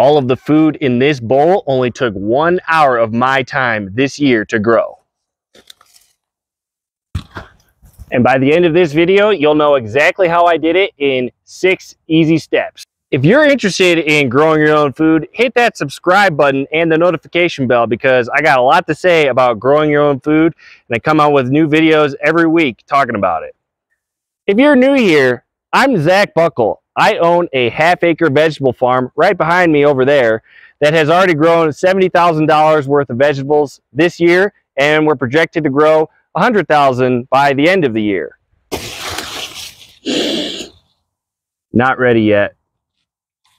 All of the food in this bowl only took 1 hour of my time this year to grow. And by the end of this video, you'll know exactly how I did it in 6 easy steps. If you're interested in growing your own food, hit that subscribe button and the notification bell, because I got a lot to say about growing your own food, and I come out with new videos every week talking about it. If you're new here, I'm Zach Buckle. I own a half-acre vegetable farm right behind me over there that has already grown $70,000 worth of vegetables this year, and we're projected to grow $100,000 by the end of the year. Not ready yet.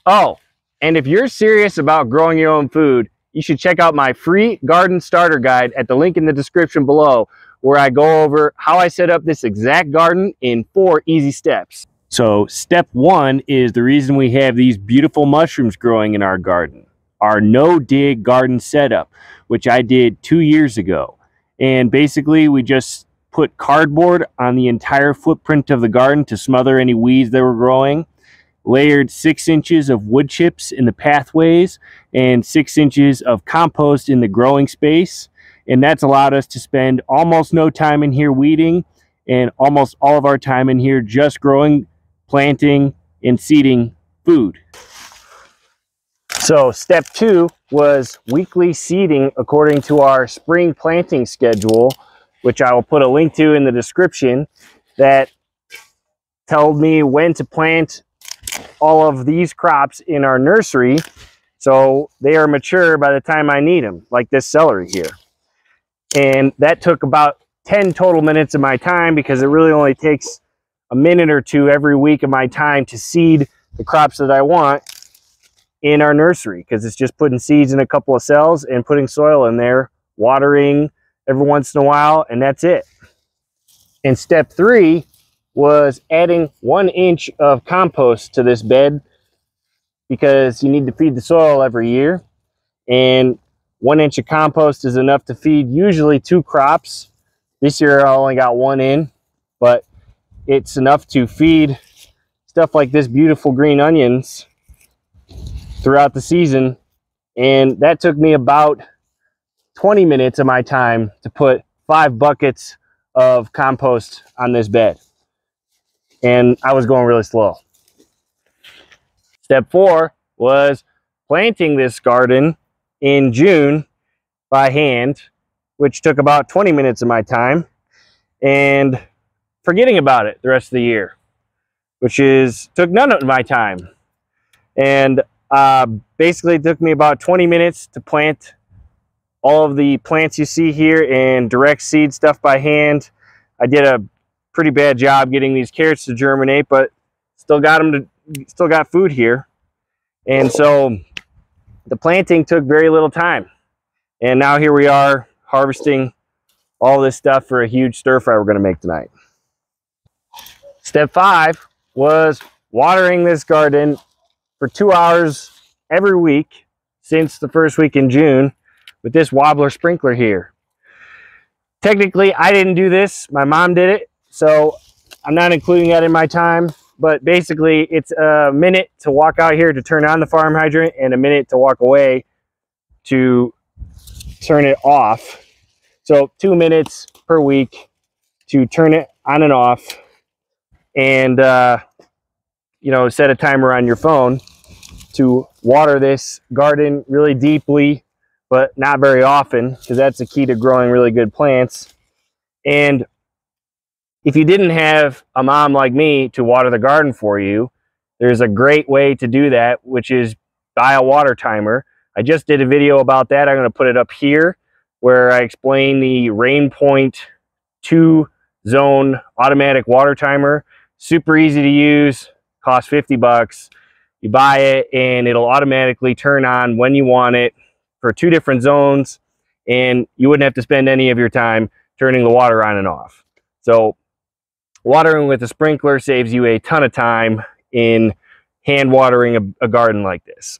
Oh, and if you're serious about growing your own food, you should check out my free garden starter guide at the link in the description below, where I go over how I set up this exact garden in 4 easy steps. So step 1 is the reason we have these beautiful mushrooms growing in our garden, our no-dig garden setup, which I did 2 years ago. And basically we just put cardboard on the entire footprint of the garden to smother any weeds that were growing, layered 6 inches of wood chips in the pathways and 6 inches of compost in the growing space. And that's allowed us to spend almost no time in here weeding, and almost all of our time in here just growing, planting, and seeding food. So step 2 was weekly seeding according to our spring planting schedule, which I will put a link to in the description, that told me when to plant all of these crops in our nursery so they are mature by the time I need them, like this celery here. And that took about 10 total minutes of my time, because it really only takes a minute or two every week of my time to seed the crops that I want in our nursery, because it's just putting seeds in a couple of cells and putting soil in there, watering every once in a while, and that's it. And step 3 was adding 1 inch of compost to this bed, because you need to feed the soil every year, and 1 inch of compost is enough to feed usually 2 crops. This year I only got 1 in, but it's enough to feed stuff like this beautiful green onions throughout the season. And that took me about 20 minutes of my time to put 5 buckets of compost on this bed. And I was going really slow. Step 4 was planting this garden in June by hand, which took about 20 minutes of my time, and forgetting about it the rest of the year, which took none of my time. And basically it took me about 20 minutes to plant all of the plants you see here and direct seed stuff by hand. I did a pretty bad job getting these carrots to germinate, but still got food here. And so the planting took very little time, and now here we are harvesting all this stuff for a huge stir fry we're going to make tonight. Step 5 was watering this garden for 2 hours every week since the first week in June with this wobbler sprinkler here. Technically I didn't do this, my mom did it, so I'm not including that in my time. But basically, it's a minute to walk out here to turn on the farm hydrant and a minute to walk away to turn it off. So 2 minutes per week to turn it on and off, and you know, set a timer on your phone to water this garden really deeply, but not very often, because that's the key to growing really good plants. And if you didn't have a mom like me to water the garden for you, there's a great way to do that, which is buy a water timer. I just did a video about that. I'm going to put it up here, where I explain the RainPoint 2-zone automatic water timer. Super easy to use, costs 50 bucks. You buy it and it'll automatically turn on when you want it for 2 different zones, and you wouldn't have to spend any of your time turning the water on and off. So watering with a sprinkler saves you a ton of time in hand watering a garden like this.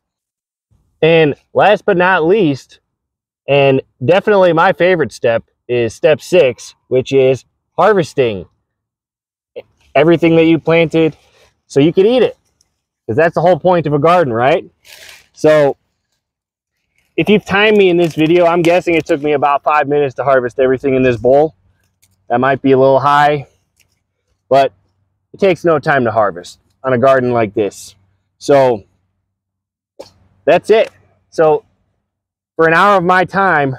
And last but not least, and definitely my favorite step, is step 6, which is harvesting everything that you planted so you can eat it. Because that's the whole point of a garden, right? So if you've timed me in this video, I'm guessing it took me about 5 minutes to harvest everything in this bowl. That might be a little high, but it takes no time to harvest on a garden like this. So that's it. So for an hour of my time,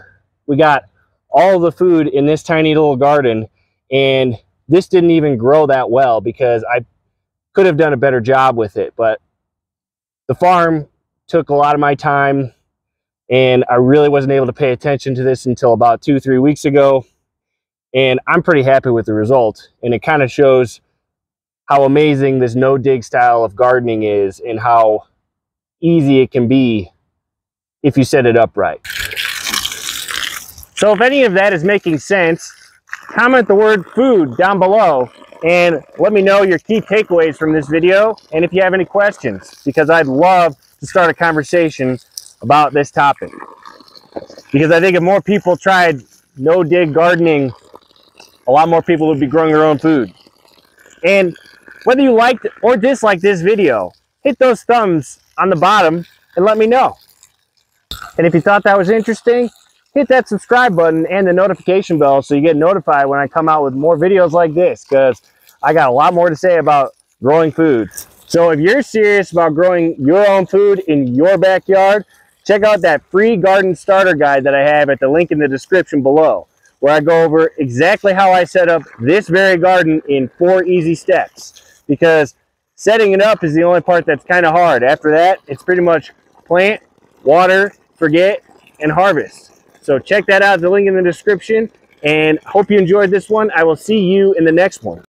we got all the food in this tiny little garden, and this didn't even grow that well because I could have done a better job with it, but the farm took a lot of my time, and I really wasn't able to pay attention to this until about 2-3 weeks ago, and I'm pretty happy with the result. And it kind of shows how amazing this no-dig style of gardening is and how easy it can be if you set it up right. So if any of that is making sense, comment the word food down below and let me know your key takeaways from this video, and if you have any questions, because I'd love to start a conversation about this topic. Because I think if more people tried no-dig gardening, a lot more people would be growing their own food. And whether you liked or disliked this video, hit those thumbs on the bottom and let me know. And if you thought that was interesting, hit that subscribe button and the notification bell so you get notified when I come out with more videos like this, because I got a lot more to say about growing food. So if you're serious about growing your own food in your backyard, check out that free garden starter guide that I have at the link in the description below, where I go over exactly how I set up this very garden in 4 easy steps, because setting it up is the only part that's kind of hard. After that, it's pretty much plant, water, forget, and harvest. So check that out, the link in the description, and hope you enjoyed this one. I will see you in the next one.